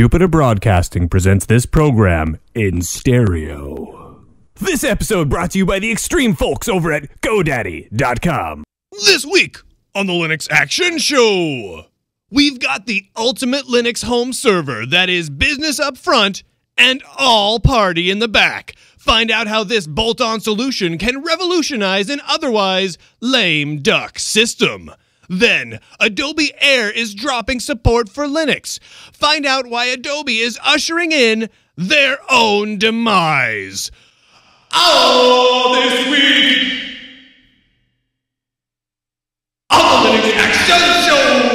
Jupiter Broadcasting presents this program in stereo. This episode brought to you by the extreme folks over at GoDaddy.com. This week on the Linux Action Show, we've got the ultimate Linux home server that is business up front and all party in the back. Find out how this bolt-on solution can revolutionize an otherwise lame duck system. Then, Adobe Air is dropping support for Linux. Find out why Adobe is ushering in their own demise. All this week on the Linux Action Show.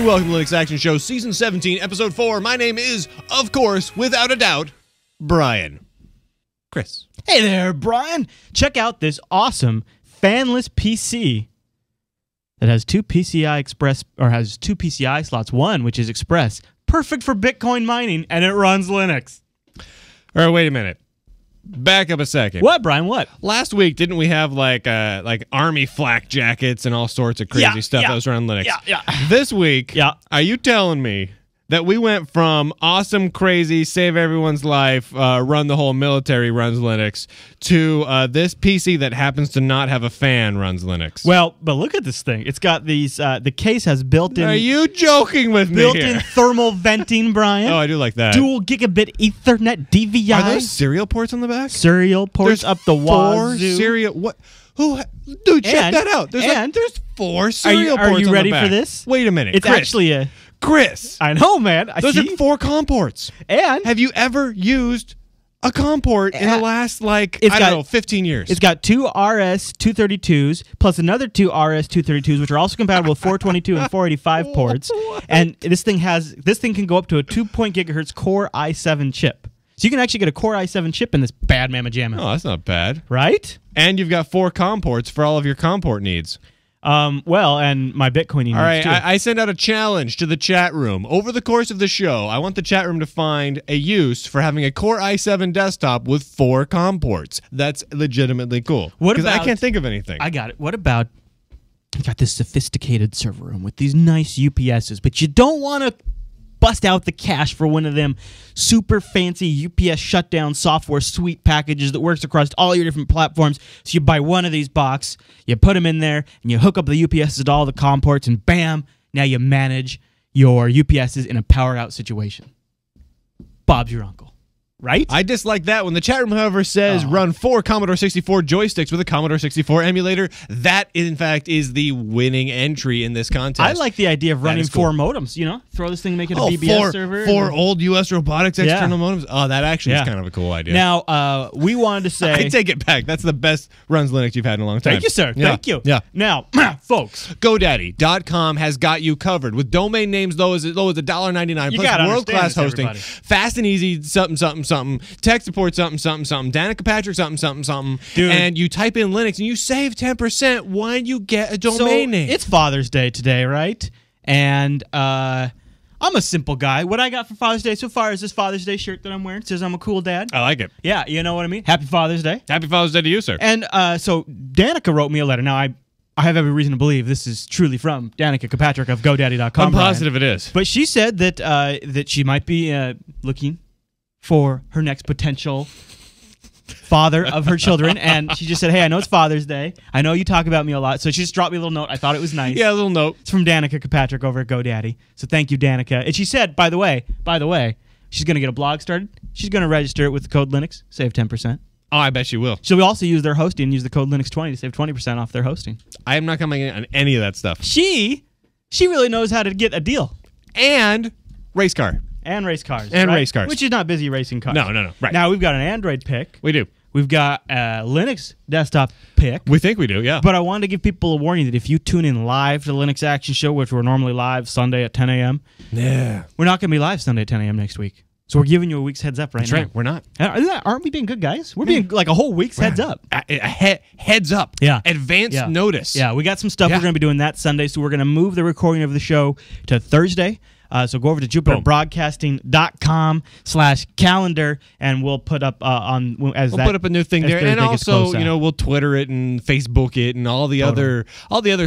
Welcome to Linux Action Show, Season 17, Episode 4. My name is, of course, without a doubt, Brian. Chris. Hey there, Brian. Check out this awesome fanless PC that has two PCI slots. One, which is Express, perfect for Bitcoin mining, and it runs Linux. All right, wait a minute. Back up a second. What, Brian? What? Last week, didn't we have like army flak jackets and all sorts of crazy stuff that was around Linux? Yeah. This week, are you telling me that we went from awesome, crazy, save everyone's life, run the whole military runs Linux, to this PC that happens to not have a fan runs Linux? Well, but look at this thing. It's got these. The case has built-in. Are you joking with me? Built-in thermal venting, Brian. Oh, I do like that. Dual gigabit Ethernet DVI. Are there serial ports on the back? Serial ports up the wazoo. There's 4 serial. What? Who? Dude, check that out. There's 4 serial ports on the back. Are you ready for this? Wait a minute. It's actually a. Chris! I know, man. Those are 4 COM ports. And have you ever used a COM port in the last, like, I don't know, 15 years? It's got 2 RS-232s plus another 2 RS-232s, which are also compatible with 422 and 485 ports. And this thing can go up to a 2.0 gigahertz Core i7 chip. So you can actually get a Core i7 chip in this bad mamma jamma. Oh, that's not bad. Right? And you've got 4 COM ports for all of your COM port needs. Well, and my Bitcoin emails. All right, too. I send out a challenge to the chat room. Over the course of the show, I want the chat room to find a use for having a Core i7 desktop with 4 COM ports. That's legitimately cool. What about? Because I can't think of anything. I got it. What about? You got this sophisticated server room with these nice UPSs, but you don't want to bust out the cash for one of them super fancy UPS shutdown software suite packages that works across all your different platforms. So you buy one of these boxes, you put them in there, and you hook up the UPSs to all the COM ports, and bam, now you manage your UPSs in a powered-out situation. Bob's your uncle. Right? I dislike that when the chat room, however, says run 4 Commodore 64 joysticks with a Commodore 64 emulator. That, in fact, is the winning entry in this contest. I like the idea of running 4 modems, you know? Throw this thing, make it a BBS server. 4 old U.S. robotics external modems. Oh, that actually is kind of a cool idea. Now, we wanted to say... I take it back. That's the best runs Linux you've had in a long time. Thank you, sir. Yeah. Thank you. Yeah. Now, folks, GoDaddy.com has got you covered with domain names low as $1.99 plus world-class hosting. Everybody. Fast and easy, something, tech support, something, Danica Patrick, something, dude. And you type in Linux and you save 10% when you get a domain name. It's Father's Day today, right? And I'm a simple guy. What I got for Father's Day so far is this Father's Day shirt that I'm wearing. It says I'm a cool dad. I like it. Yeah, you know what I mean? Happy Father's Day. Happy Father's Day to you, sir. And so Danica wrote me a letter. Now, I have every reason to believe this is truly from Danica Patrick of GoDaddy.com. I'm positive it is. But she said that, that she might be looking for her next potential father of her children, and she just said, hey, I know it's Father's Day. I know you talk about me a lot, so she just dropped me a little note. I thought it was nice. Yeah, a little note. It's from Danica Patrick over at GoDaddy, so thank you, Danica. And she said, by the way, she's going to get a blog started. She's going to register it with the code Linux, save 10%. Oh, I bet she will. She'll also use their hosting and use the code Linux20 to save 20% off their hosting. I am not coming in on any of that stuff. She really knows how to get a deal. And race car. And race cars. And race cars. Which is not busy racing cars. No. Right. Now, we've got an Android pick. We do. We've got a Linux desktop pick. We think we do, yeah. But I wanted to give people a warning that if you tune in live to the Linux Action Show, which we're normally live Sunday at 10 a.m., yeah, we're not going to be live Sunday at 10 a.m. next week. So we're giving you a week's heads up right now. That's right. We're not. Aren't we being good guys? We're being like a whole week's heads up. Heads up. Yeah. Advanced notice. Yeah, we got some stuff we're going to be doing that Sunday, so we're going to move the recording of the show to Thursday. So go over to jupiterbroadcasting.com/calendar, and we'll put up we'll put up a new thing there, and also we'll Twitter it and Facebook it and all the other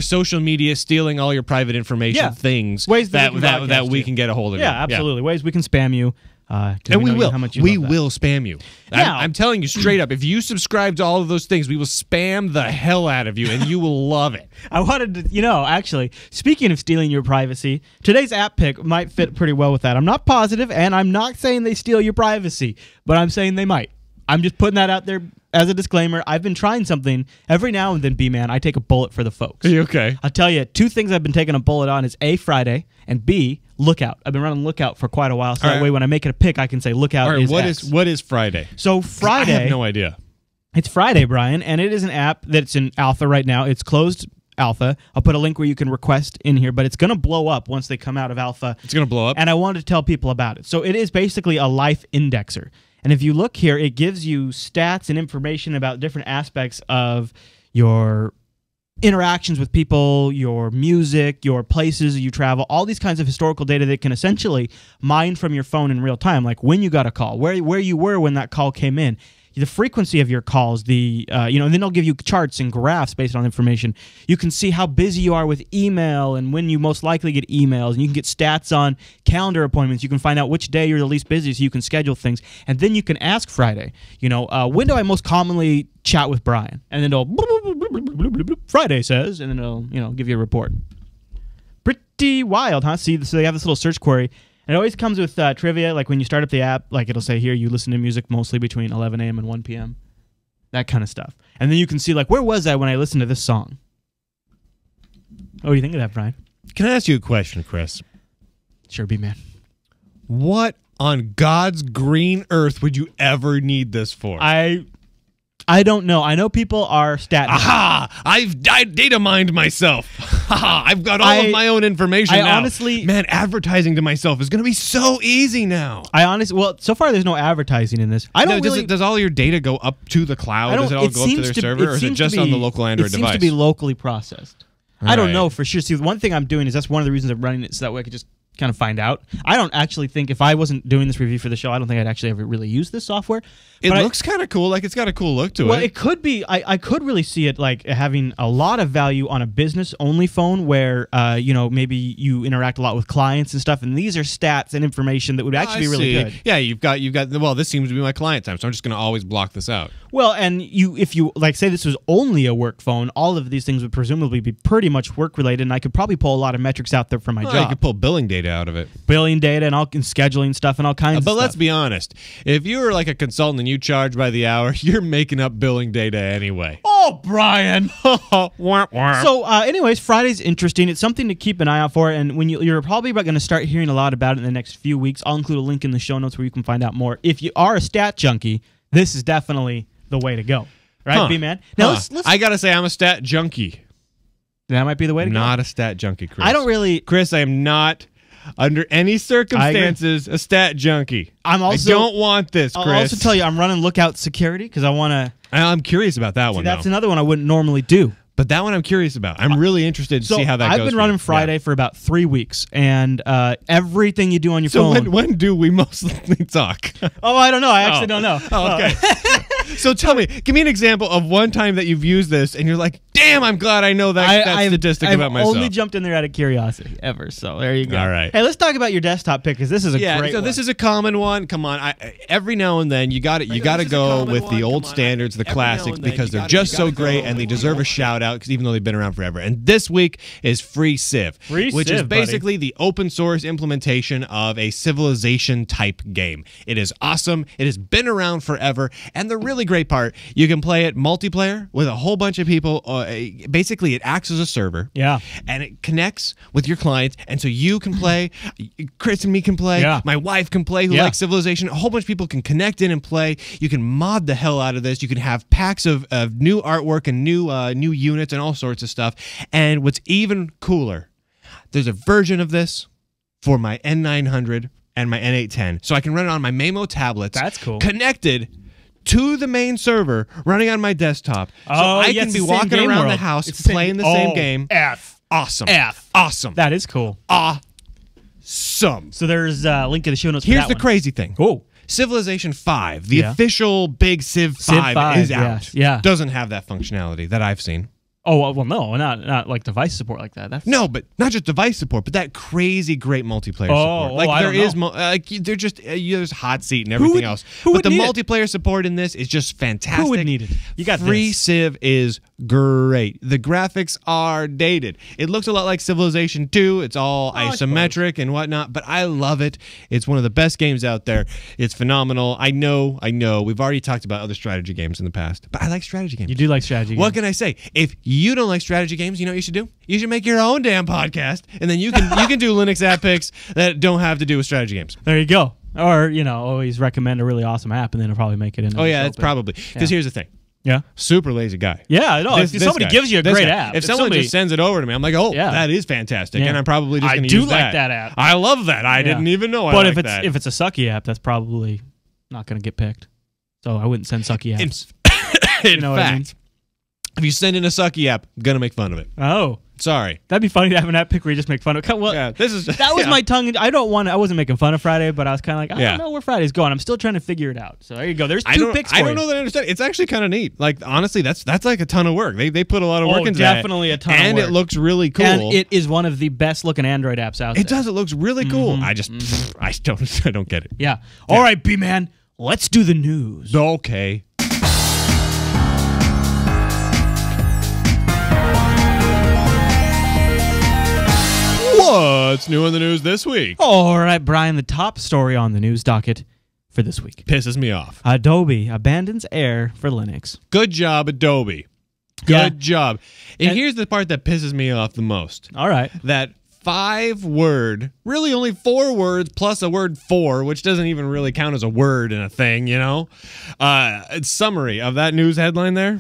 social media stealing all your private information things ways that we can get a hold of. Yeah, absolutely. Ways we can spam you. And we will. How much you will spam you. Yeah. I'm telling you straight up, if you subscribe to all of those things, we will spam the hell out of you, and you will love it. I wanted to, actually, speaking of stealing your privacy, today's app pick might fit pretty well with that. I'm not positive, and I'm not saying they steal your privacy, but I'm saying they might. I'm just putting that out there as a disclaimer. I've been trying something. Every now and then, B-Man, I take a bullet for the folks. Okay. I'll tell you, two things I've been taking a bullet on is A, Friday, and B, Lookout. I've been running Lookout for quite a while, so that way when I make it a pick, I can say Lookout is X. What is Friday? So Friday... I have no idea. It's Friday, Brian, and it is an app that's in alpha right now. It's closed alpha. I'll put a link where you can request in here, but it's going to blow up once they come out of alpha. It's going to blow up? And I wanted to tell people about it. So it is basically a life indexer. And if you look here, it gives you stats and information about different aspects of your interactions with people, your music, your places you travel, all these kinds of historical data that can essentially mine from your phone in real time, like when you got a call, where you were when that call came in, the frequency of your calls, the and then they'll give you charts and graphs based on information. You can see how busy you are with email and when you most likely get emails, and you can get stats on calendar appointments. You can find out which day you're the least busy, so you can schedule things. And then you can ask Friday, when do I most commonly chat with Brian? And then it'll Friday says, and then it'll give you a report. Pretty wild, huh? See, so they have this little search query. It always comes with trivia, like when you start up the app, like it'll say here, you listen to music mostly between 11 a.m. and 1 p.m., that kind of stuff. And then you can see, like, where was I when I listened to this song? What do you think of that, Brian? Can I ask you a question, Chris? Sure, B-Man. What on God's green earth would you ever need this for? I don't know. I know people are stat. Aha! I data mined myself. Haha! I've got all of my own information now. Honestly, man, advertising to myself is going to be so easy now. Well, so far there's no advertising in this. I don't really. Does all your data go up to the cloud? Does it all go up to their server, or is it just on the local Android device? It seems to be locally processed. I don't know for sure. See, one thing I'm doing is that's one of the reasons I'm running it, so that way I could just kind of find out. I don't actually think, if I wasn't doing this review for the show, I don't think I'd actually ever really use this software. It looks kind of cool. Like, it's got a cool look to it. Well, it could be. I could really see it like having a lot of value on a business-only phone where, maybe you interact a lot with clients and stuff, and these are stats and information that would actually be really good. Yeah, you've got. Well, this seems to be my client time, so I'm just going to always block this out. Well, and if you like, say this was only a work phone, all of these things would presumably be pretty much work-related, and I could probably pull a lot of metrics out there from my job. You could pull billing data out of it. Billing data and scheduling stuff and all kinds of stuff. But let's be honest. If you were like a consultant and you charge by the hour, you're making up billing data anyway. Oh, Brian! So, anyways, Friday's interesting. It's something to keep an eye out for, and when you're probably going to start hearing a lot about it in the next few weeks. I'll include a link in the show notes where you can find out more. If you are a stat junkie, this is definitely the way to go. Right, B-Man? Now, let's I gotta say, I'm a stat junkie. That might be the way to go. Not a stat junkie, Chris. I don't really... Chris, I am not... Under any circumstances, a stat junkie. I don't want this, Chris. I'll also tell you, I'm running Lookout Security because I want to... I'm curious about that one. That's another one I wouldn't normally do. But that one I'm curious about. I'm really interested to see how that goes. I've been running Friday for about 3 weeks, and everything you do on your phone... So when do we mostly talk? Oh, I don't know. I actually don't know. Oh, okay. So tell me, give me an example of one time that you've used this, and you're like, damn, I'm glad I know that statistic about myself. I've only jumped in there out of curiosity ever, so there you go. All right. Hey, let's talk about your desktop pick, because this is a great one. This is a common one. Come on. Every now and then, you got to go with the old standards, the classics, because they're just so great, and they deserve a shout-out, because even though they've been around forever. And this week is Free Civ, which is basically the open-source implementation of a Civilization-type game. It is awesome. It has been around forever, and the really great part, you can play it multiplayer with a whole bunch of people. Basically, it acts as a server. Yeah. And it connects with your clients. And so you can play, Chris and me can play, my wife can play who likes Civilization. A whole bunch of people can connect in and play. You can mod the hell out of this. You can have packs of new artwork and new units and all sorts of stuff. And what's even cooler, there's a version of this for my N900 and my N810. So I can run it on my MeeGo tablets. That's cool. Connected to the main server, running on my desktop, so I can be walking around the house playing the same game. Awesome. That is cool. some. So there's a link in the show notes. Here's the crazy thing. Oh. Civilization 5, the official big Civ 5 is out. Yeah. Doesn't have that functionality that I've seen. Oh, well, no, not like device support like that. That's... No, but not just device support, but that crazy great multiplayer support. Like there's hot seat and everything else. But the multiplayer support in this is just fantastic. Who would need it? You got Free this. Civ is great. The graphics are dated. It looks a lot like Civilization 2. It's all isometric and whatnot, but I love it. It's one of the best games out there. It's phenomenal. I know. We've already talked about other strategy games in the past, but I like strategy games. You do like strategy games. What can I say? If you don't like strategy games, you know what you should do? You should make your own damn podcast, and then you can do Linux app picks that don't have to do with strategy games. There you go. Or, you know, always recommend a really awesome app, and then it'll probably make it in. Oh, yeah, it's probably. Because here's the thing. Yeah. Super lazy guy. Yeah, no, if somebody gives you a great app. If someone just sends it over to me, I'm like, oh, that is fantastic, and I'm probably just going to use that. I do like that app. I love that. I didn't even know I liked that. But if it's a sucky app, that's probably not going to get picked. So I wouldn't send sucky apps. In fact... If you send in a sucky app, I'm going to make fun of it. Oh. Sorry. That'd be funny to have an app pick where you just make fun of it. Well, yeah, that was my tongue. I wasn't making fun of Friday, but I was kind of like, I don't know where Friday's going. I'm still trying to figure it out. So there you go. There's two picks for you. I don't know that I understand. It's actually kind of neat. Like, honestly, that's like a ton of work. They put a lot of work into that. Definitely a ton of work. And it looks really cool. And it is one of the best looking Android apps out there. It does. It looks really cool. I just, I don't get it. Yeah. All right, B-Man, let's do the news. Okay. What's new in the news this week? All right, Brian, the top story on the news docket for this week. Pisses me off. Adobe abandons Air for Linux. Good job, Adobe. Good job. And here's the part that pisses me off the most. All right. That 5-word, really only 4 words plus a word for, which doesn't even really count as a word in a thing, you know? Summary of that news headline there.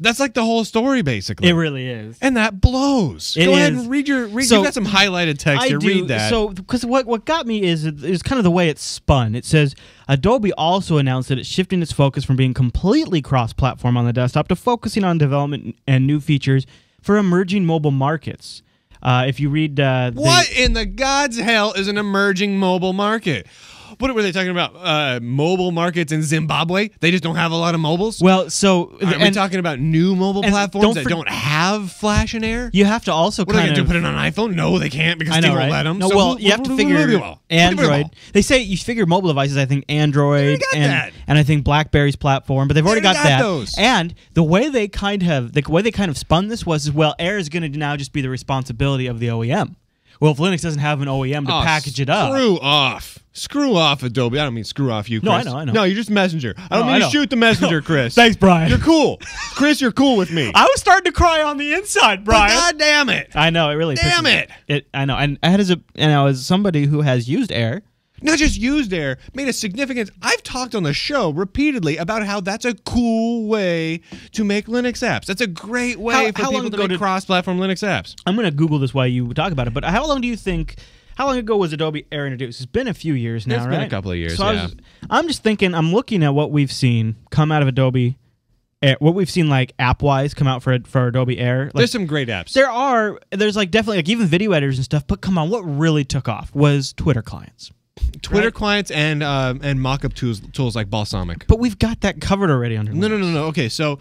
That's like the whole story, basically. It really is, and that blows. Go ahead and read your. Read, so you've got some highlighted text here. Read that. So, because what got me is kind of the way it's spun. It says Adobe also announced that it's shifting its focus from being completely cross-platform on the desktop to focusing on development and new features for emerging mobile markets. If you read, what in the God's hell is an emerging mobile market? What were they talking about? Mobile markets in Zimbabwe? They just don't have a lot of mobiles? Well, so... Are we talking about new mobile platforms that don't have Flash and Air? You have to also kind of... What are they going to do, put it on an iPhone? No, they can't because they won't let them. No, well, you have to figure Android. They say you figure mobile devices, I think Android and I think BlackBerry's platform, but they've already got that. Those. And the way they kind of spun this was, well, Air is going to now just be the responsibility of the OEM. Well, if Linux doesn't have an OEM to package it up... Screw off. Screw off, Adobe. I don't mean screw off you, Chris. No, I know. No, you're just messenger. I don't mean to shoot the messenger, Chris. Thanks, Brian. You're cool. Chris, you're cool with me. I was starting to cry on the inside, Brian. But God damn it. I know. It really pisses me. It. I know. And as somebody who has used Air... Not just used Air, made a significant... I've talked on the show repeatedly about how that's a cool way to make Linux apps. That's a great way for people to make cross-platform Linux apps. I'm going to Google this while you talk about it, but how long do you think... How long ago was Adobe Air introduced? It's been a few years now, right? It's been a couple of years, so yeah. I'm just thinking, I'm looking at what we've seen come out of Adobe Air, what we've seen like app-wise come out for Adobe Air. Like, there's some great apps. There are. There's like definitely like even video editors and stuff, but come on, what really took off was Twitter clients. Twitter clients and mock-up tools like Balsamiq. But we've got that covered already under Linux. No. Okay, so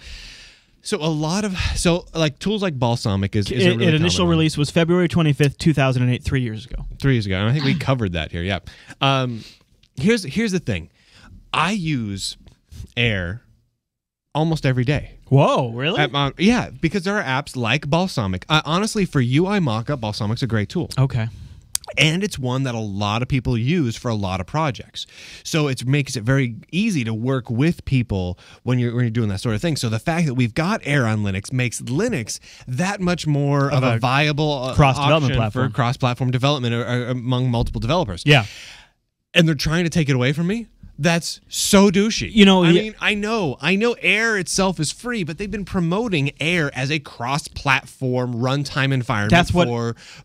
a lot of like tools like Balsamiq is really initial release was February 25th, 2008, 3 years ago. 3 years ago, and I think we covered that here. Yeah. Here's the thing, I use Air almost every day. Whoa, really? Yeah, because there are apps like Balsamiq. Honestly, for UI mockup, Balsamiq's a great tool. Okay. And it's one that a lot of people use for a lot of projects. So it makes it very easy to work with people when you're doing that sort of thing. So the fact that we've got Air on Linux makes Linux that much more of a viable cross-development platform for cross-platform development among multiple developers. Yeah. And they're trying to take it away from me? That's so douchey. You know, I know Air itself is free, but they've been promoting Air as a cross-platform runtime environment.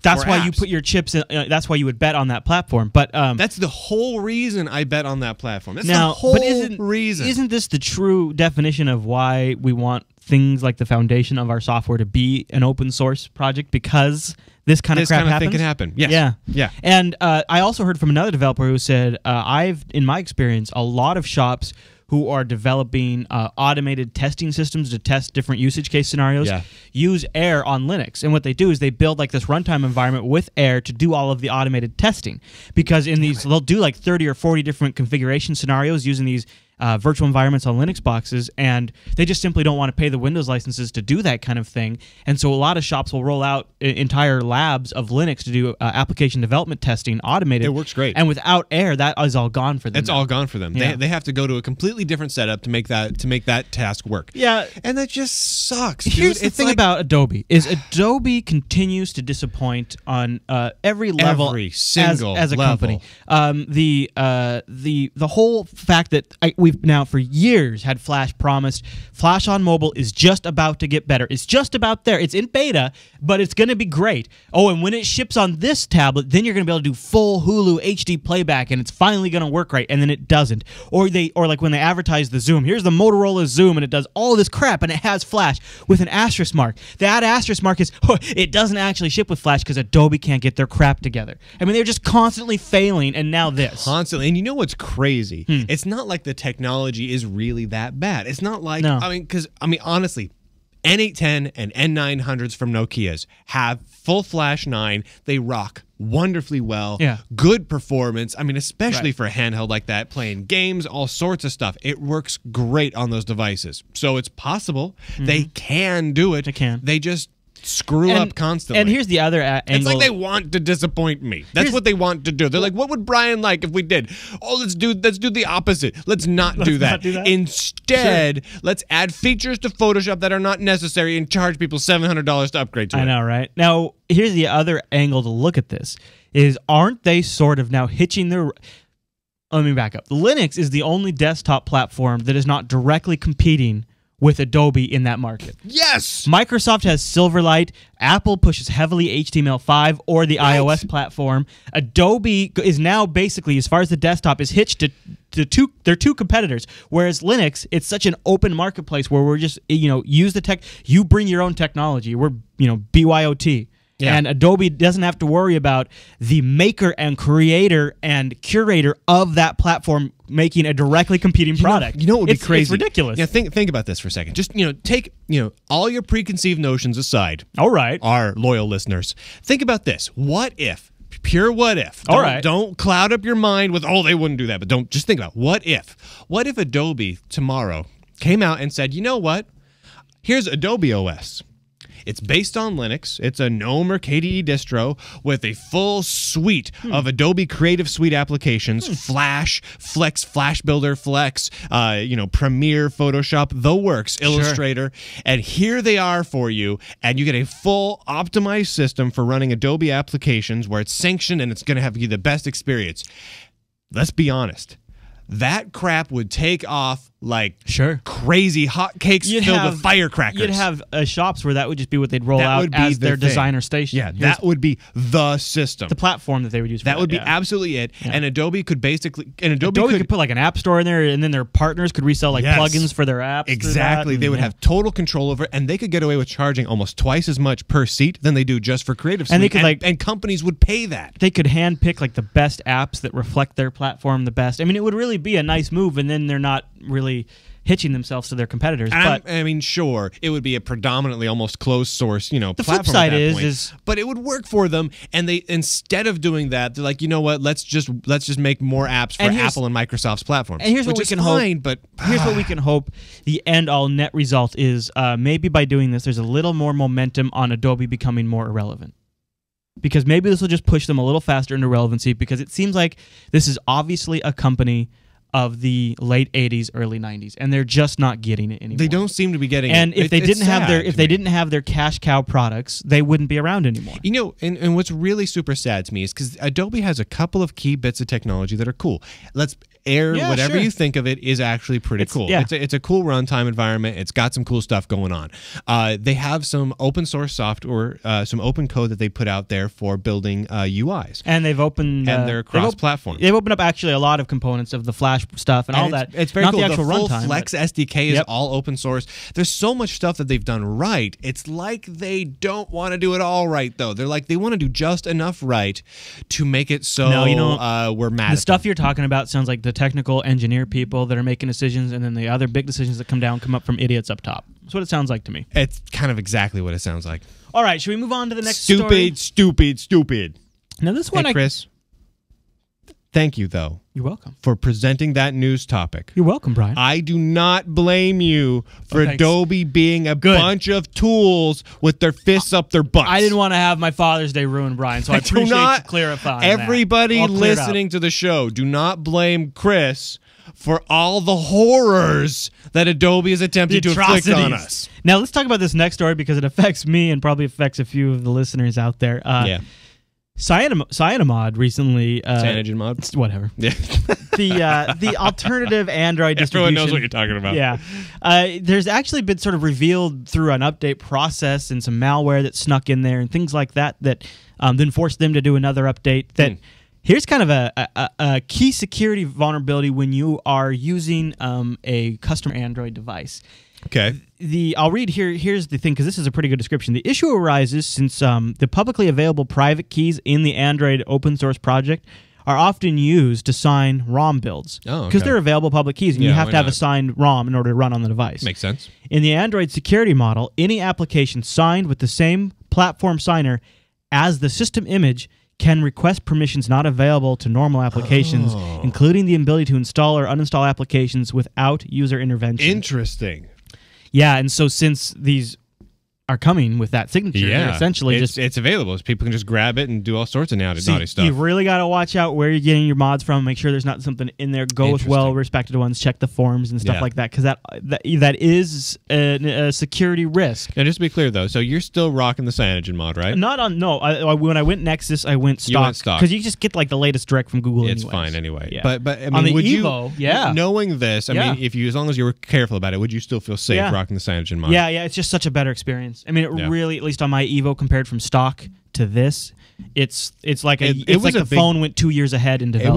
That's why you put your chips in, that's why you would bet on that platform. But that's the whole reason I bet on that platform. That's the whole reason. Isn't this the true definition of why we want things like the foundation of our software to be an open source project, because this kind of crap happens. This kind of thing can happen. Yes. Yeah. Yeah. And I also heard from another developer who said, I've, in my experience, a lot of shops who are developing automated testing systems to test different usage case scenarios, yeah, use Air on Linux. And what they do is they build like this runtime environment with Air to do all of the automated testing. Because in these, they'll do like 30 or 40 different configuration scenarios using these virtual environments on Linux boxes, and they just simply don't want to pay the Windows licenses to do that kind of thing. And so a lot of shops will roll out entire labs of Linux to do application development testing automated. It works great. And without Air, that is all gone for them. It's all gone for them. Yeah. They have to go to a completely different setup to make that task work. Yeah. And that just sucks, dude. Here's the thing about Adobe is Adobe continues to disappoint on every level, every single as a level. Company. The whole fact that we've now for years had Flash promised. Flash on mobile is just about to get better. It's just about there. It's in beta, but it's going to be great. Oh, and when it ships on this tablet, then you're going to be able to do full Hulu HD playback, and it's finally going to work right, and then it doesn't. Or like when they advertise the Zoom, here's the Motorola Zoom, and it does all this crap, and it has Flash with an asterisk mark. That asterisk mark is, oh, it doesn't actually ship with Flash because Adobe can't get their crap together. I mean, they're just constantly failing, and now this. Constantly. And you know what's crazy? It's not like the technology is really that bad. It's not like, no. I mean, because, I mean, honestly, N810 and N900s from Nokia's have full Flash 9. They rock wonderfully well. Yeah. Good performance. I mean, especially for a handheld like that, playing games, all sorts of stuff. It works great on those devices. So it's possible. They can do it. They can. They just screw up constantly. And here's the other angle. It's like they want to disappoint me. That's what they want to do. They're like, what would Brian like if we did? Oh, let's do the opposite. Let's not do that. Instead, let's add features to Photoshop that are not necessary and charge people $700 to upgrade to it. I know, right? Now, here's the other angle to look at this is, aren't they sort of now hitching their... Let me back up. Linux is the only desktop platform that is not directly competing with Adobe in that market. Yes! Microsoft has Silverlight. Apple pushes heavily HTML5 or the iOS platform. Adobe is now basically, as far as the desktop, is hitched to their two competitors. Whereas Linux, it's such an open marketplace where we're just, you know, use the tech. You bring your own technology. We're, you know, BYOT. Yeah. And Adobe doesn't have to worry about the maker and creator and curator of that platform making a directly competing product. You know what would be crazy? It's ridiculous. Yeah, think about this for a second. Just, you know, take, you know, all your preconceived notions aside. All right. Our loyal listeners. Think about this. What if? Pure what if. All right. Don't cloud up your mind with, oh, they wouldn't do that, but don't, just think about what if. What if Adobe tomorrow came out and said, you know what? Here's Adobe OS. It's based on Linux. It's a GNOME or KDE distro with a full suite of Adobe Creative Suite applications, Flash, Flex, Flash Builder, Flex, you know, Premiere, Photoshop, the works, Illustrator. Sure. And here they are for you. And you get a full optimized system for running Adobe applications where it's sanctioned and it's going to have you the best experience. Let's be honest. That crap would take off like crazy hotcakes filled with firecrackers. You'd have shops where that would just be what they'd roll out as their designer station. Yeah, that would be the system. The platform that they would use for that. That would be absolutely it. Yeah. And Adobe could basically... And Adobe could put like an app store in there, and then their partners could resell like plugins for their apps. Exactly. They would have total control over it, and they could get away with charging almost twice as much per seat than they do just for Creative Suite. And, and companies would pay that. They could handpick like the best apps that reflect their platform the best. I mean, it would really be a nice move, and then they're not really hitching themselves to their competitors. But I mean, sure, it would be a predominantly almost closed source, you know, the platform. The flip side is, but it would work for them. And they, instead of doing that, they're like, you know what? Let's just make more apps for Apple and Microsoft's platforms. And here's what we can hope. But here's what we can hope. The end all net result is maybe by doing this, there's a little more momentum on Adobe becoming more irrelevant. Because maybe this will just push them a little faster into relevancy. Because it seems like this is obviously a company of the late 80s, early 90s, and they're just not getting it anymore. They don't seem to be getting it. And if they didn't have their cash cow products, they wouldn't be around anymore. You know, and what's really super sad to me is because Adobe has a couple of key bits of technology that are cool. Whatever you think of it is actually pretty cool. Yeah. It's a cool runtime environment. It's got some cool stuff going on. They have some open source software, some open code that they put out there for building UIs. And they're cross-platform. They've opened up actually a lot of components of the Flash bash stuff and all that. It's very cool. The actual runtime. Flex SDK is all open source. There's so much stuff that they've done right. It's like they don't want to do it all right, though. They're like, they want to do just enough right to make it so we're mad. The stuff you're talking about sounds like the technical engineer people that are making decisions, and then the other big decisions that come up from idiots up top. That's what it sounds like to me. It's kind of exactly what it sounds like. All right, should we move on to the next story? Stupid. Now this one, hey, Chris. Thank you, though. You're welcome. For presenting that news topic. You're welcome, Brian. I do not blame you for Adobe being a bunch of tools with their fists up their butts. I didn't want to have my Father's Day ruined, Brian, so I appreciate you clarifying that. Everybody listening to the show, do not blame Chris for all the horrors that Adobe is attempting to inflict on us. Now, let's talk about this next story because it affects me and probably affects a few of the listeners out there. Yeah. CyanogenMod recently. CyanogenMod? Whatever. Yeah. The alternative Android distribution. Everyone knows what you're talking about. Yeah. There's actually been sort of revealed through an update process and some malware that snuck in there and things like that that then forced them to do another update that. Here's kind of a key security vulnerability when you are using a custom Android device. Okay. I'll read here. Here's the thing, because this is a pretty good description. The issue arises since the publicly available private keys in the Android open source project are often used to sign ROM builds. Oh, okay. Because they're available public keys, and you have to have a signed ROM in order to run on the device. Makes sense. In the Android security model, any application signed with the same platform signer as the system image can request permissions not available to normal applications, including the ability to install or uninstall applications without user intervention. Interesting. Yeah, and so since these are coming with that signature, essentially it's available. People can just grab it and do all sorts of naughty stuff. You've really got to watch out where you're getting your mods from. Make sure there's not something in there. Go with well-respected ones. Check the forums and stuff like that, because that is a security risk. Now, just to be clear, though, so you're still rocking the CyanogenMod, right? Not on when I went Nexus, I went stock, because you just get like the latest direct from Google. It's fine anyway. Yeah. But I mean, on the Evo, knowing this, I mean, if you as long as you were careful about it, would you still feel safe rocking the CyanogenMod? Yeah, yeah. It's just such a better experience. I mean, it really, at least on my Evo, compared from stock to this, it's like the phone went 2 years ahead in development. It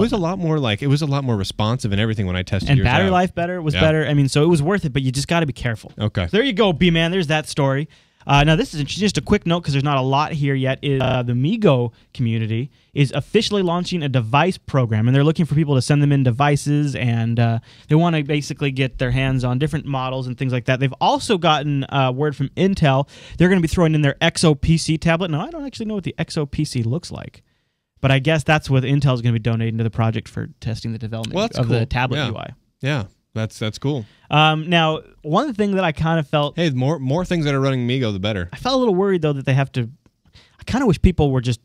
was a lot more responsive and everything when I tested. And battery life was better. I mean, so it was worth it, but you just got to be careful. Okay, there you go, B man. There's that story. Now this is just a quick note because there's not a lot here yet. Is the MeeGo community is officially launching a device program, and they're looking for people to send them in devices, and they want to basically get their hands on different models and things like that. They've also gotten word from Intel they're going to be throwing in their XOPC tablet. Now I don't actually know what the XOPC looks like, but I guess that's what Intel is going to be donating to the project for testing the development of the tablet UI. Yeah. That's cool. Now, one thing that I kind of felt... Hey, more things that are running MeeGo, the better. I felt a little worried, though, that they have to... I kind of wish people were just,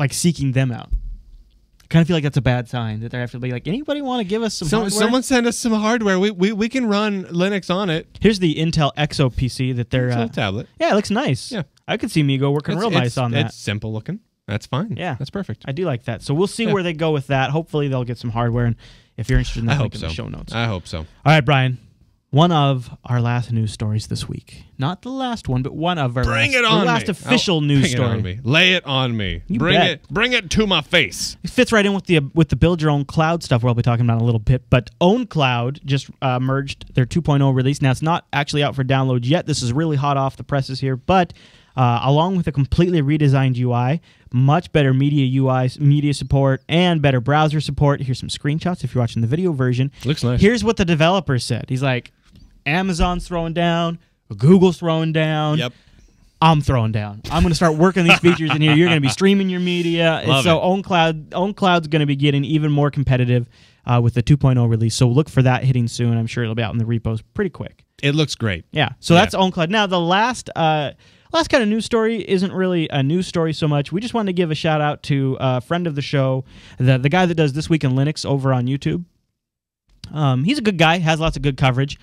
like, seeking them out. I kind of feel like that's a bad sign, that they have to be like, anybody want to give us some hardware? Someone send us some hardware. We can run Linux on it. Here's the Intel XOPC that they're... It's a tablet. Yeah, it looks nice. Yeah, I could see MeeGo working real nice on that. It's simple looking. That's fine. Yeah. That's perfect. I do like that. So we'll see where they go with that. Hopefully they'll get some hardware. And if you're interested in that, link in the show notes. I hope so. All right, Brian. One of our last news stories this week. Not the last one, but one of our last official news story. Lay it on me. Bring it to my face. It fits right in with the build your own cloud stuff we'll be talking about in a little bit, but OwnCloud just merged their 2.0 release. Now, it's not actually out for download yet. This is really hot off the presses here, but along with a completely redesigned UI, much better media UIs, media support, and better browser support. Here's some screenshots if you're watching the video version. Looks nice. Here's what the developer said. He's like, Amazon's throwing down, Google's throwing down. Yep. I'm throwing down. I'm going to start working these features in here. You're going to be streaming your media. And so OwnCloud's going to be getting even more competitive with the 2.0 release. So look for that hitting soon. I'm sure it'll be out in the repos pretty quick. It looks great. Yeah. So that's OwnCloud. Now, the last kind of news story isn't really a news story so much. We just wanted to give a shout out to a friend of the show, the guy that does This Week in Linux over on YouTube. He's a good guy, has lots of good coverage.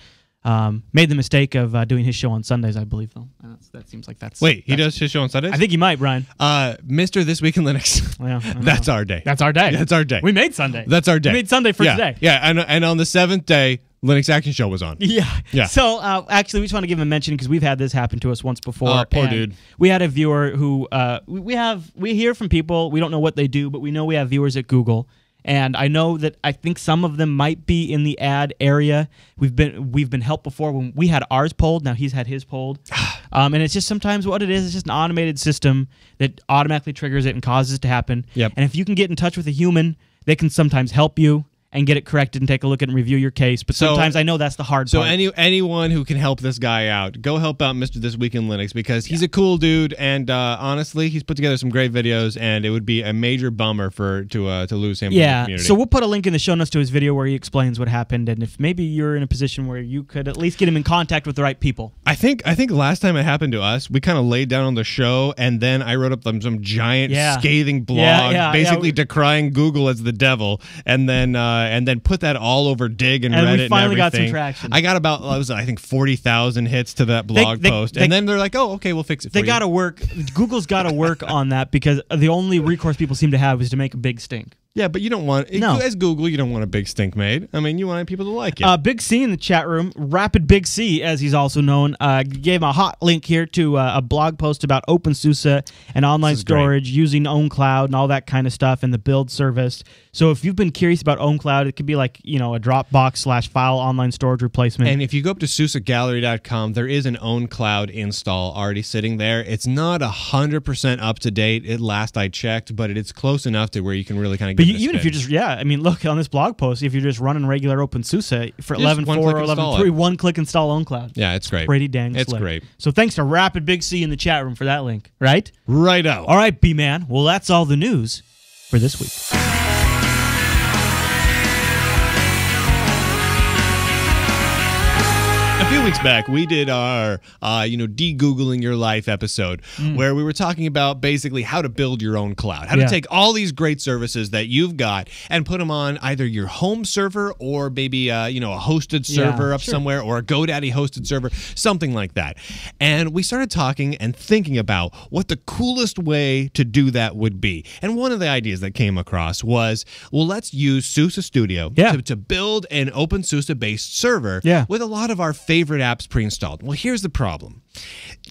Made the mistake of doing his show on Sundays, I believe, though. That seems like that's... Wait, he does his show on Sundays? I think he might, Brian. Mr. This Week in Linux. Yeah, that's our day. That's our day. That's our day. We made Sunday. That's our day. We made Sunday for today. Yeah, and on the 7th day... Linux Action Show was on. Yeah. So actually, we just want to give him a mention because we've had this happen to us once before. Oh, poor dude. We had a viewer who we hear from people. We don't know what they do, but we know we have viewers at Google, And I know that I think some of them might be in the ad area. We've been helped before when we had ours polled. Now he's had his polled. And it's just sometimes what it is. It's just an automated system that automatically triggers it and causes it to happen. Yep. And if you can get in touch with a human, they can sometimes help you and get it corrected and take a look at and review your case. But sometimes I know that's the hard part. So anyone who can help this guy out, go help out Mr. This Week in Linux, because he's a cool dude, and honestly, he's put together some great videos, and it would be a major bummer to lose him. Yeah. The community. So we'll put a link in the show notes to his video where he explains what happened, and if maybe you're in a position where you could at least get him in contact with the right people. I think last time it happened to us, we kind of laid down on the show, and then I wrote up some giant scathing blog, basically decrying Google as the devil, and then put that all over Dig and Reddit and everything. And we finally got some traction. I got about, I think, 40,000 hits to that blog post. And then they're like, oh, okay, we'll fix it for you. They got to work. Google's got to work on that, because the only recourse people seem to have is to make a big stink. Yeah, but you don't want... No. As Google, you don't want a big stink made. I mean, you want people to like it. Big C in the chat room, Rapid Big C, as he's also known, gave a hot link here to a blog post about OpenSUSE and online storage using OwnCloud and all that kind of stuff and the build service. So if you've been curious about OwnCloud, it could be like, you know, a Dropbox/file online storage replacement. And if you go up to SUSEgallery.com, there is an OwnCloud install already sitting there. It's not 100% up to date. Last I checked, but it's close enough to where you can really kind of get even if you're just, I mean, look, on this blog post, if you're just running regular OpenSUSE for 11.4 or 11.3, one-click install OwnCloud. Yeah, it's great. Pretty dang slick. It's great. So thanks to Rapid Big C in the chat room for that link, right? Right out. All right, B-Man. Well, that's all the news for this week. A few weeks back, we did our, you know, de-Googling your life episode, where we were talking about basically how to build your own cloud, how to take all these great services that you've got and put them on either your home server or maybe, you know, a hosted server somewhere, or a GoDaddy hosted server, something like that. And we started talking and thinking about what the coolest way to do that would be. And one of the ideas that came across was, well, let's use SUSE Studio to build an OpenSUSE-based server with a lot of our favorite apps pre-installed. Well, here's the problem.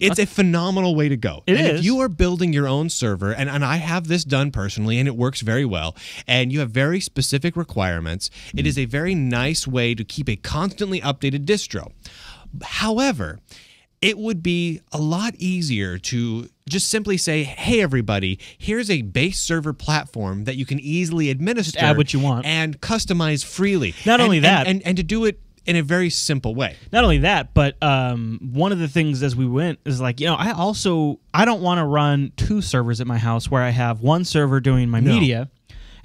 It's a phenomenal way to go. It is. If you are building your own server, and I have this done personally, and it works very well, and you have very specific requirements, it is a very nice way to keep a constantly updated distro. However, it would be a lot easier to just simply say, hey, everybody, here's a base server platform that you can easily administer. Just add what you want. And customize freely. And to do it in a very simple way. Not only that, but one of the things as we went is like, you know, I don't want to run two servers at my house where I have one server doing my media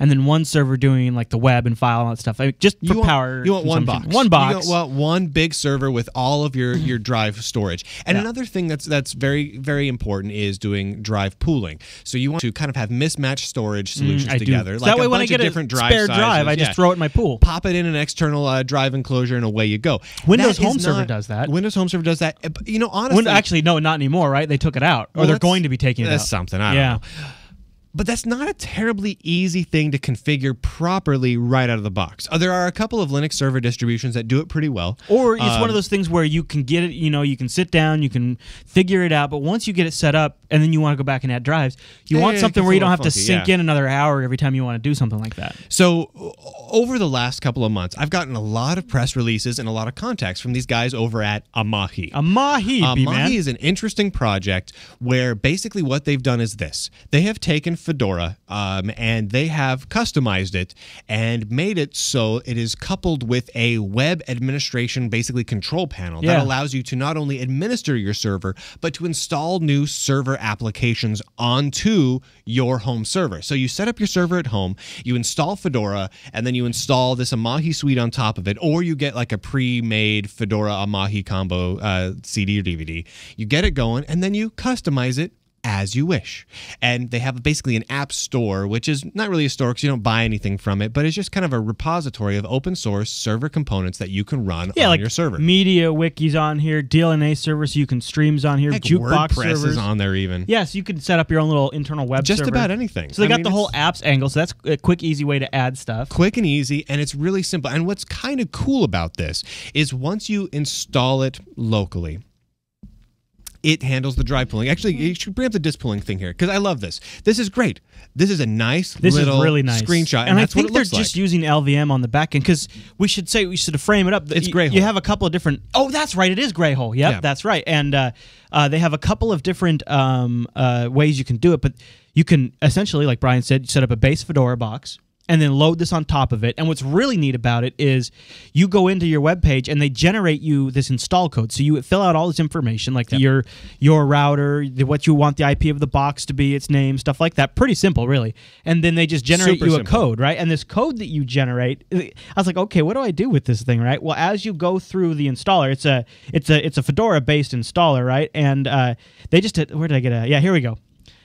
and then one server doing like the web and file and all that stuff. I mean, just for power. You want one box. One box. You want one big server with all of your drive storage. And another thing that's very, very important is doing drive pooling. So you want to kind of have mismatched storage solutions together. So like that way when I get a spare drive, I just throw it in my pool. Pop it in an external drive enclosure and away you go. Windows Home Server does that. Windows Home Server does that. You know, honestly... Actually, no, not anymore, right? They took it out. Or they're going to be taking it out. That's something. I don't know. But that's not a terribly easy thing to configure properly right out of the box. There are a couple of Linux server distributions that do it pretty well. Or it's one of those things where you can get it, you know, you can sit down, you can figure it out, but once you get it set up and then you want to go back and add drives, you want something where you don't have to sink in another hour every time you want to do something like that. So over the last couple of months, I've gotten a lot of press releases and a lot of contacts from these guys over at Amahi. Amahi is an interesting project where basically what they've done is this. They have taken Fedora, and they have customized it and made it so it is coupled with a web administration, basically control panel that allows you to not only administer your server, but to install new server applications onto your home server. So you set up your server at home, you install Fedora, and then you install this Amahi suite on top of it, or you get like a pre-made Fedora Amahi combo CD or DVD. You get it going, and then you customize it as you wish. And they have basically an app store, which is not really a store because you don't buy anything from it, but it's just kind of a repository of open source server components that you can run on your server. Media wikis on here, DLNA servers, you can streams on here, jukebox WordPress servers. WordPress is on there even. Yes, you can set up your own little internal web server. Just about anything. So they got the whole apps angle, so that's a quick, easy way to add stuff. Quick and easy, and it's really simple. And what's kind of cool about this is once you install it locally, it handles the drive pooling. Actually, you should bring up the disk pooling thing here, because I love this. This is great. This is a nice little screenshot, and that's what it looks like. And I think they're just using LVM on the back end, because we should frame it up. It's Greyhole. You have a couple of different... Oh, that's right. It is Greyhole. Yep, yeah, that's right. And they have a couple of different ways you can do it, but you can essentially, like Brian said, set up a base Fedora box, and then load this on top of it. And what's really neat about it is you go into your web page and they generate you this install code. So you fill out all this information, like your router, what you want the IP of the box to be, its name, stuff like that. Pretty simple, really. And then they just generate you a code, right? And this code that you generate, I was like, okay, what do I do with this thing, right? Well, as you go through the installer, it's a Fedora-based installer, right? And they just where did I get a? Yeah, here we go.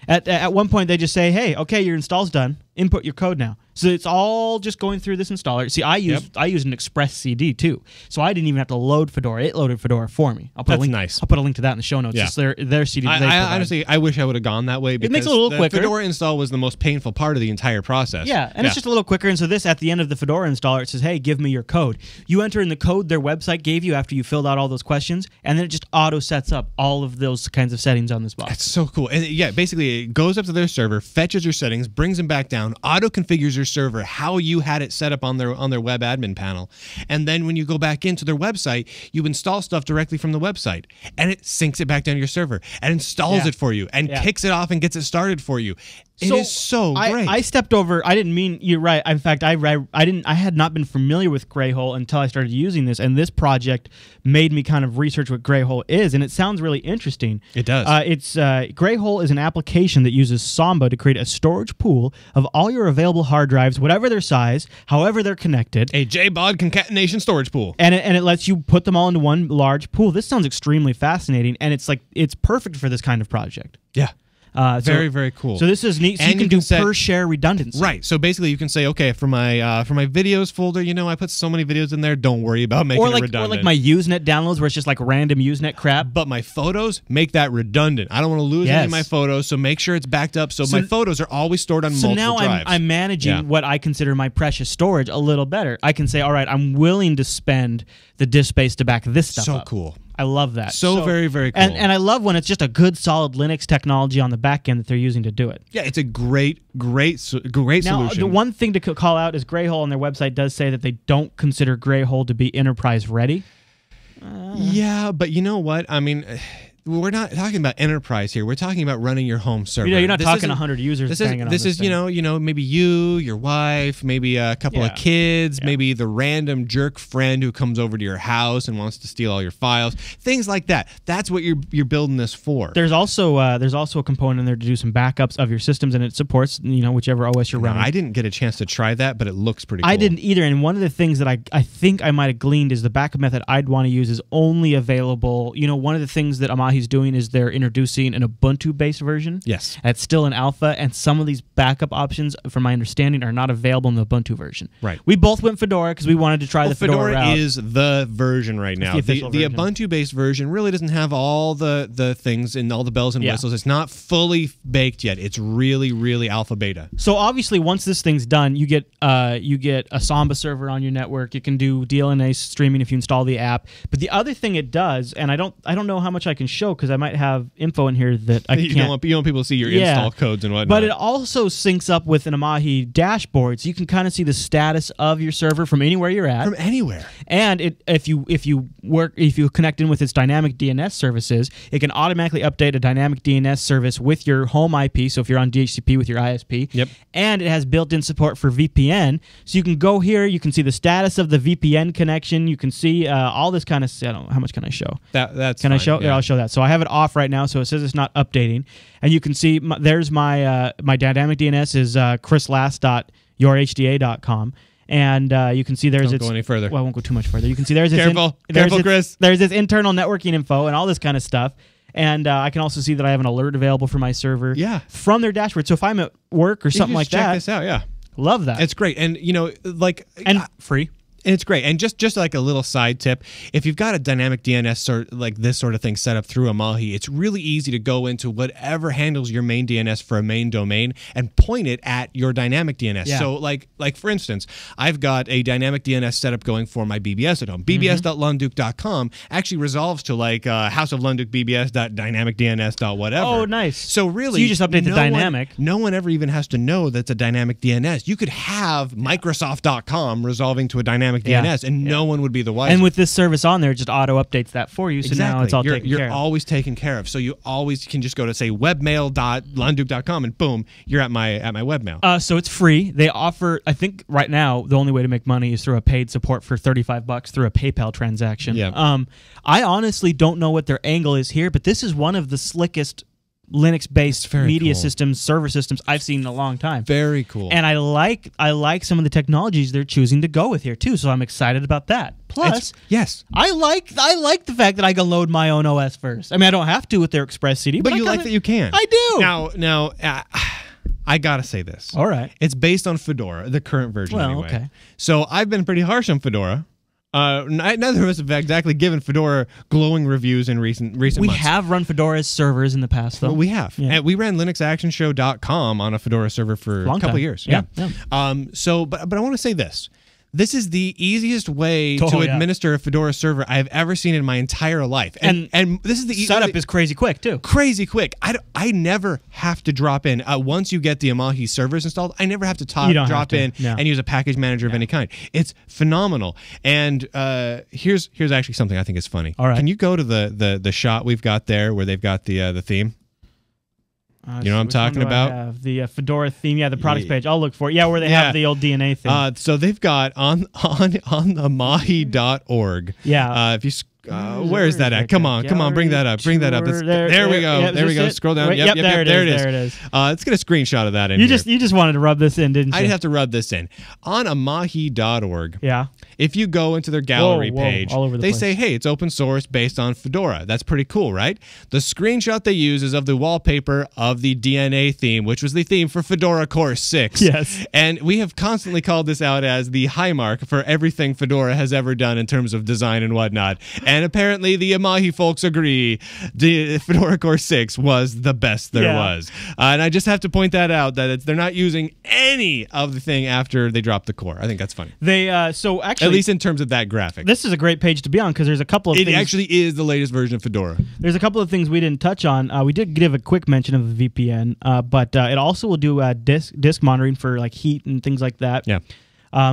At one point, they just say, hey, okay, your install's done. Input your code now. So it's all just going through this installer. See, I use an Express CD, too. So I didn't even have to load Fedora. It loaded Fedora for me. I'll put a link to that in the show notes. Yeah. It's their CD. I honestly wish I would have gone that way, because it makes it a little quicker. Fedora install was the most painful part of the entire process. Yeah, and it's just a little quicker. And so this, at the end of the Fedora installer, it says, hey, give me your code. You enter in the code their website gave you after you filled out all those questions, and then it just auto-sets up all of those kinds of settings on this box. That's so cool. And yeah, basically, it goes up to their server, fetches your settings, brings them back down, auto-configures your server how you had it set up on their web admin panel, and then when you go back into their website, you install stuff directly from the website, and it syncs it back down to your server and installs it for you and kicks it off and gets it started for you. It is so great. I stepped over. I didn't mean. You're right. In fact, I didn't. I had not been familiar with Greyhole until I started using this, and this project made me kind of research what Greyhole is, and it sounds really interesting. It does. Greyhole is an application that uses Samba to create a storage pool of all your available hard drives, whatever their size, however they're connected. A JBOD concatenation storage pool. And it lets you put them all into one large pool. This sounds extremely fascinating, and it's perfect for this kind of project. Yeah. Very, very cool. So this is neat. So you can do per-share redundancy. Right. So basically you can say, okay, for my videos folder, you know, I put so many videos in there, don't worry about making it redundant. Or like my Usenet downloads where it's just like random Usenet crap. But my photos, make that redundant. I don't want to lose any of my photos, so make sure it's backed up. So my photos are always stored on multiple drives. So now I'm managing what I consider my precious storage a little better. I can say, all right, I'm willing to spend the disk space to back this stuff up. So cool. I love that. So very, very cool. And I love when it's just a good, solid Linux technology on the back end that they're using to do it. Yeah, it's a great, great solution. Now, the one thing to call out is Greyhole on their website does say that they don't consider Greyhole to be enterprise-ready. Yeah, but you know what? I mean... We're not talking about enterprise here. We're talking about running your home server. You know, you're not talking 100 users banging on this. This is, you know, maybe you, your wife, maybe a couple of kids, maybe the random jerk friend who comes over to your house and wants to steal all your files, things like that. That's what you're building this for. There's also a component in there to do some backups of your systems, and it supports, you know, whichever OS you're running. I didn't get a chance to try that, but it looks pretty cool. I didn't either, and one of the things that I think I might have gleaned is the backup method I'd want to use is only available, you know, one of the things that Amahi he's doing is they're introducing an Ubuntu-based version. Yes. It's still an alpha, and some of these backup options, from my understanding, are not available in the Ubuntu version. Right. We both went Fedora because we wanted to try the Fedora route. Fedora is the version right now. It's the official version. The Ubuntu-based version really doesn't have all the things and all the bells and whistles. It's not fully baked yet. It's really, really alpha beta. So obviously, once this thing's done, you get a Samba server on your network. You can do DLNA streaming if you install the app. But the other thing it does, and I don't know how much I can show, because I might have info in here that I can't... You don't want people to see your install codes and whatnot. But it also syncs up with an Amahi dashboard, so you can kind of see the status of your server from anywhere you're at. From anywhere. And if you connect in with its dynamic DNS services, it can automatically update a dynamic DNS service with your home IP, so if you're on DHCP with your ISP. Yep. And it has built-in support for VPN, so you can go here, you can see the status of the VPN connection, you can see all this kind of... I don't know, how much can I show? That's fine. Can I show? Yeah, I'll show that. So I have it off right now, so it says it's not updating. And you can see there's my dynamic DNS is chrislast.yourhda.com. And you can see there's... Don't go any further. Well, I won't go too much further. You can see there's... There's this internal networking info and all this kind of stuff. And I can also see that I have an alert available for my server from their dashboard. So if I'm at work or something like that... check this out, yeah. Love that. It's great. And, you know, like... And free. And it's great. And just like a little side tip, if you've got a dynamic DNS sort like this sort of thing set up through Amahi, it's really easy to go into whatever handles your main DNS for a main domain and point it at your dynamic DNS. Yeah. So like for instance, I've got a dynamic DNS setup going for my BBS at home. BBS.lunduke.com actually resolves to like houseoflundukebs.dynamicdns.whatever. Oh, nice. So really, so you just update the dynamic. No one ever even has to know that's a dynamic DNS. You could have Microsoft.com resolving to a dynamic DNS, and no one would be the wiser. And with this service on there, it just auto updates that for you. So now it's all taken care of. You're always taken care of. So you always can just go to say webmail.lunduke.com and boom, you're at my webmail. So it's free. They offer, I think right now the only way to make money is through a paid support for $35 through a PayPal transaction. Yeah. I honestly don't know what their angle is here, but this is one of the slickest Linux-based media systems, server systems I've seen in a long time. Very cool. And I like some of the technologies they're choosing to go with here too. So I'm excited about that. Plus, I like the fact that I can load my own OS first. I mean, I don't have to with their Express CD, but you like that you can. I do. Now. I gotta say this. All right. It's based on Fedora, the current version anyway. Okay. So I've been pretty harsh on Fedora. Neither of us have exactly given Fedora glowing reviews in recent months. We have run Fedora's servers in the past, though. Well, we have. Yeah. And we ran LinuxActionShow.com on a Fedora server for a couple of years. Yeah. But I want to say this. This is the easiest way to administer a Fedora server I've ever seen in my entire life. And this is the setup is crazy quick, too. Crazy quick. I never have to drop in. Once you get the Amahi servers installed, I never have to drop in and use a package manager of any kind. It's phenomenal. And here's actually something I think is funny. All right. Can you go to the shot we've got there where they've got the theme? You know what I'm talking about? The Fedora theme, the products page. I'll look for it. Yeah, where they have the old DNA thing. So they've got on amahi.org. Yeah. If you where is that at? Come on, bring that up. Bring that up. There we go. There we go. Scroll down. Yep, there it is. Let's get a screenshot of that in here. You just wanted to rub this in, didn't you? I'd have to rub this in. On amahi.org. Yeah. If you go into their gallery page, they say, hey, it's open source based on Fedora. That's pretty cool, right? The screenshot they use is of the wallpaper of the DNA theme, which was the theme for Fedora Core 6. Yes. And we have constantly called this out as the high mark for everything Fedora has ever done in terms of design and whatnot. And apparently the Amahi folks agree Fedora Core 6 was the best there was. And I just have to point that out, that they're not using any of the thing after they drop the core. I think that's funny. They so actually, at least in terms of that graphic. This is a great page to be on because there's a couple of things. It actually is the latest version of Fedora. There's a couple of things we didn't touch on. We did give a quick mention of the VPN, but it also will do disk monitoring for like heat and things like that. Yeah.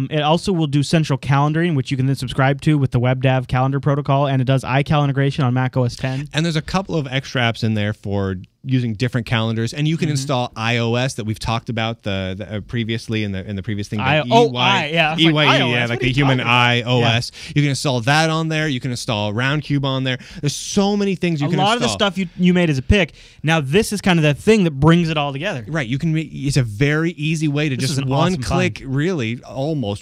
It also will do central calendaring, which you can then subscribe to with the WebDAV calendar protocol, and it does iCal integration on Mac OS X. And there's a couple of extra apps in there for using different calendars, and you can install iOS that we've talked about the previously in the previous thing. Like the human iOS. Yeah. You can install that on there. You can install Roundcube on there. There's so many things you can install. A lot of the stuff you made as a pick. Now this is kind of that thing that brings it all together. Right. You can. It's a very easy way to just almost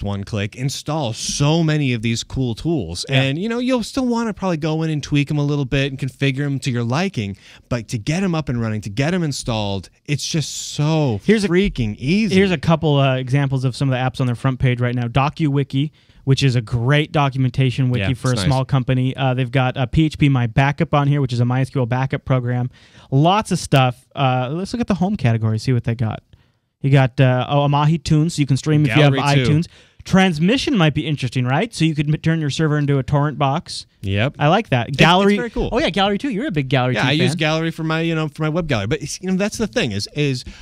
one click, install so many of these cool tools. Yeah. And you know you'll still want to probably go in and tweak them a little bit and configure them to your liking, but to get them up and running, to get them installed, it's just so freaking easy. Here's a couple examples of some of the apps on their front page right now. DocuWiki, which is a great documentation wiki for a small company. They've got PHP My Backup on here, which is a MySQL backup program. Lots of stuff. Let's look at the home category, see what they got. You got Amahi Tunes, so you can stream if you have iTunes. Transmission might be interesting, right? So you could turn your server into a torrent box. Yep, I like that. Gallery, it's very cool. Oh yeah, Gallery too. You're a big Gallery. Yeah, I use Gallery for my for my web gallery. But that's the thing is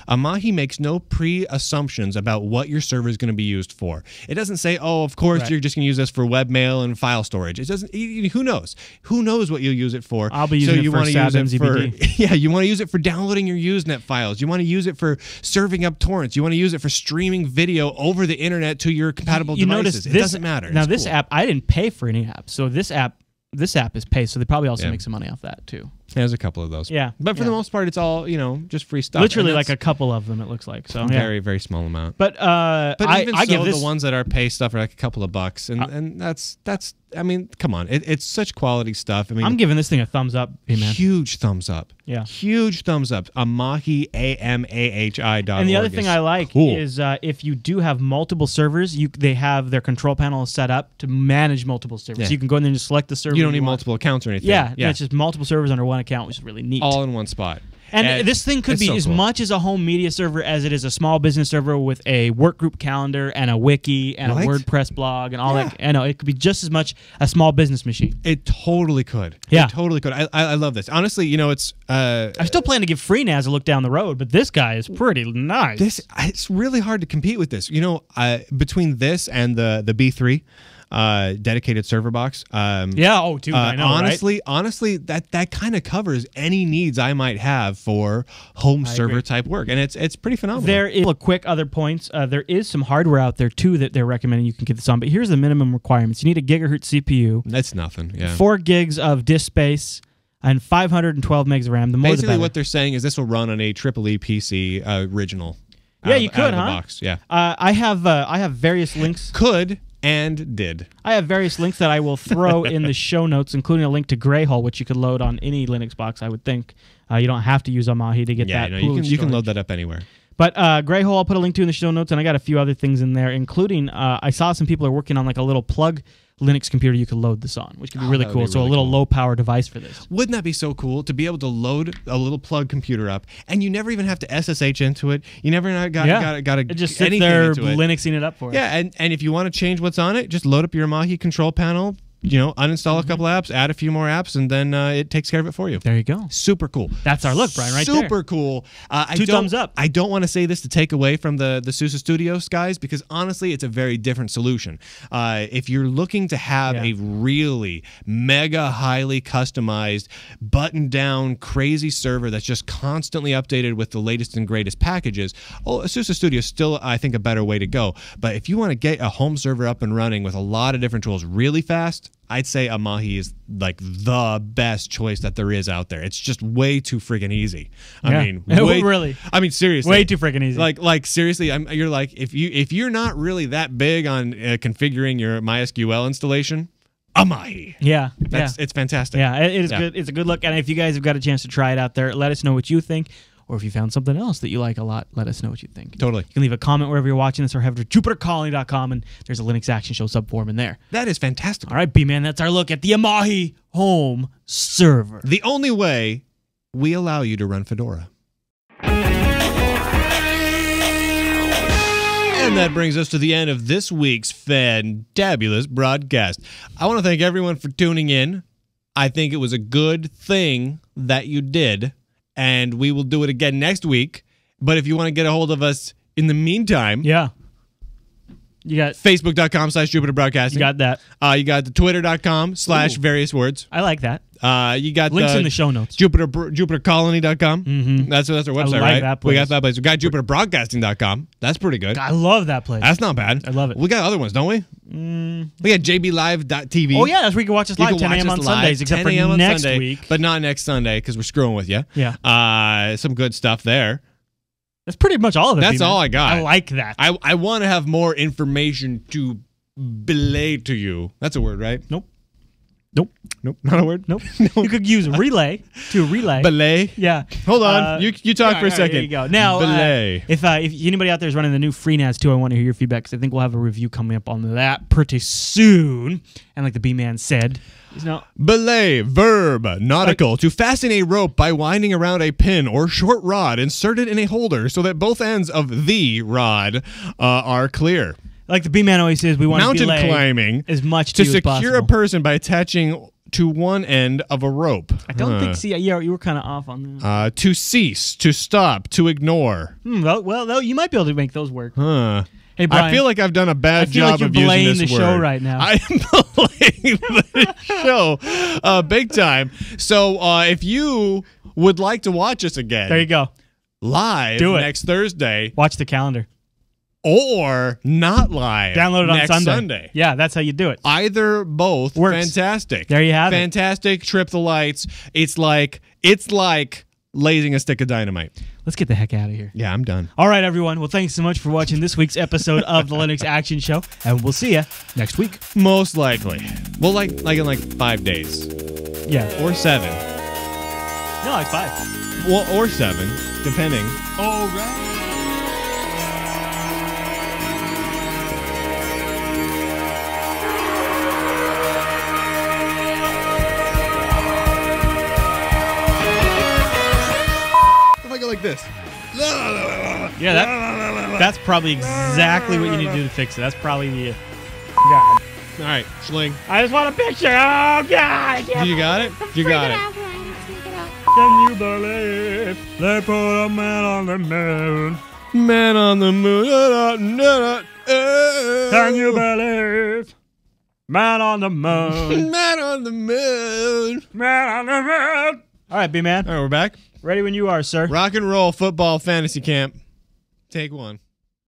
Amahi makes no pre-assumptions about what your server is going to be used for. It doesn't say, oh, of course you're just going to use this for webmail and file storage. It doesn't. Who knows? Who knows what you'll use it for? I'll be using it for SAB MZBD. Yeah, you want to use it for downloading your Usenet files. You want to use it for serving up torrents. You want to use it for streaming video over the internet to your compatible devices. It doesn't matter. Now this app, I didn't pay for any app, so this app is paid, so they probably also make some money off that too. There's a couple of those. Yeah. But for the most part, it's all, you know, just free stuff. Literally like a couple of them, it looks like. So very, very small amount. But even so, the ones that are pay stuff are like a couple of bucks. And that's I mean, come on. It's such quality stuff. I mean, I'm giving this thing a thumbs up. Huge thumbs up. Yeah. Huge thumbs up. Amahi, AMAHI.org. And the other thing I like is if you do have multiple servers, they have their control panel set up to manage multiple servers. Yeah. So you can go in there and just select the server. You don't need multiple accounts or anything. Yeah. Yeah. It's just multiple servers under one account, which is really neat. All in one spot. And this thing could be as much as a home media server as it is a small business server with a workgroup calendar and a wiki and a WordPress blog and all that. I know it could be just as much a small business machine. It totally could. Yeah, it totally could. I love this. Honestly, you know, it's. I still plan to give FreeNAS a look down the road, but this guy is pretty nice. It's really hard to compete with this. You know, between this and the B3. Dedicated server box. Oh, dude, I know, honestly, that kind of covers any needs I might have for home server type work, and it's pretty phenomenal. There is a quick other points. There is some hardware out there too that they're recommending you can get this on, but here's the minimum requirements: you need a gigahertz CPU. That's nothing. Yeah. 4 gigs of disk space. And 512 megs of RAM. The more basically, the what they're saying is this will run on a EEE PC original. Yeah, you could, huh? Box. Yeah. I have various links. Could. And did. I have various links that I will throw in the show notes, including a link to Greyhole, which you could load on any Linux box, I would think. You don't have to use Amahi to get that. You can load that up anywhere. But Greyhole, I'll put a link to in the show notes, and I got a few other things in there, including I saw some people are working on like a little plug Linux computer you could load this on, which could be really cool. So a little low-power device for this. Wouldn't that be so cool to be able to load a little plug computer up, and you never even have to SSH into it. You never got to just sit there Linuxing it up for you. Yeah, and if you want to change what's on it, just load up your Amahi control panel. You know, uninstall a couple apps, add a few more apps, and then it takes care of it for you. There you go. Super cool. That's our look, Brian, right there. Super cool. Two thumbs up. I don't want to say this to take away from the SUSE Studios guys, because honestly, it's a very different solution. If you're looking to have a really mega highly customized, button-down, crazy server that's just constantly updated with the latest and greatest packages, SUSE Studios is still, I think, a better way to go. But if you want to get a home server up and running with a lot of different tools really fast, I'd say Amahi is like the best choice that there is out there. It's just way too freaking easy. I mean, seriously, way too freaking easy. Like seriously, you're like if you're not really that big on configuring your MySQL installation, Amahi. Yeah, it's fantastic. Yeah, it is good. It's a good look. And if you guys have got a chance to try it out there, let us know what you think. Or if you found something else that you like a lot, let us know what you think. Totally. You can leave a comment wherever you're watching this or head to JupiterColony.com, and there's a Linux Action Show subforum in there. That is fantastic. All right, B-Man, that's our look at the Amahi home server. The only way we allow you to run Fedora. And that brings us to the end of this week's Fandabulous broadcast. I want to thank everyone for tuning in. I think it was a good thing that you did. And we will do it again next week. But if you want to get a hold of us in the meantime, you got Facebook.com/JupiterBroadcasting. You got that. You got the Twitter.com/various words. I like that. You got links in the show notes. JupiterColony.com. That's our website, right? That place. We got that place. We got JupiterBroadcasting.com. That's pretty good. I love that place. That's not bad. I love it. We got other ones, don't we? We got JBLive.tv. Oh yeah, that's where you can watch us live 10 a.m. on Sundays, except for next week, but not next Sunday because we're screwing with you. Yeah. Some good stuff there. That's pretty much all of it. That's all I got. I like that. I want to have more information to belay to you. That's a word, right? Nope. Nope. Nope. Not a word. Nope. You could use relay to relay. Belay. Yeah. Hold on. You talk for a second. There you go. Now, belay. If anybody out there is running the new FreeNAS too, I want to hear your feedback because I think we'll have a review coming up on that pretty soon. And like the B-Man said, belay, verb, nautical, to fasten a rope by winding around a pin or short rod inserted in a holder so that both ends of the rod are clear. Like the B-Man always says, we want mountain climbing as much to secure a person by attaching to one end of a rope. I don't think. See, yeah, you were kind of off on that. To cease, to stop, to ignore. Well, you might be able to make those work. Hey, Brian, I feel like I've done a bad job of using this word. I feel like you're belaying the show right now. I am belaying the show big time. So if you would like to watch us again, there you go, live next Thursday. Watch the calendar. or not live. Download it on Sunday. Yeah, that's how you do it. Either, both. Works. Fantastic. There you have it. Fantastic. Trip the lights. It's like lazing a stick of dynamite. Let's get the heck out of here. Yeah, I'm done. All right, everyone. Well, thanks so much for watching this week's episode of the Linux Action Show, and we'll see you next week. Most likely. Well, like in like 5 days. Yeah. Or 7. No, like 5. Well, or 7, depending. All right. Like this. Yeah, that's probably exactly what you need to do to fix it. That's probably the... God. All right, Schling. I just want a picture. Oh, God. You got it? You got it. Can you believe they put a man on the moon? Man on the moon. Can you believe? Man on the moon. Man on the moon. Man on the moon. All right, B-Man. All right, we're back. Ready when you are, sir. Rock and roll football fantasy camp. Take 1.